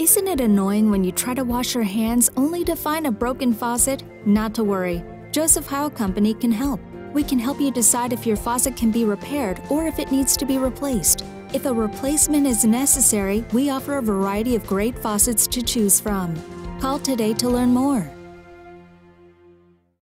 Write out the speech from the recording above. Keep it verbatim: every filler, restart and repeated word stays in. Isn't it annoying when you try to wash your hands only to find a broken faucet? Not to worry. Joseph Heil Company can help. We can help you decide if your faucet can be repaired or if it needs to be replaced. If a replacement is necessary, we offer a variety of great faucets to choose from. Call today to learn more.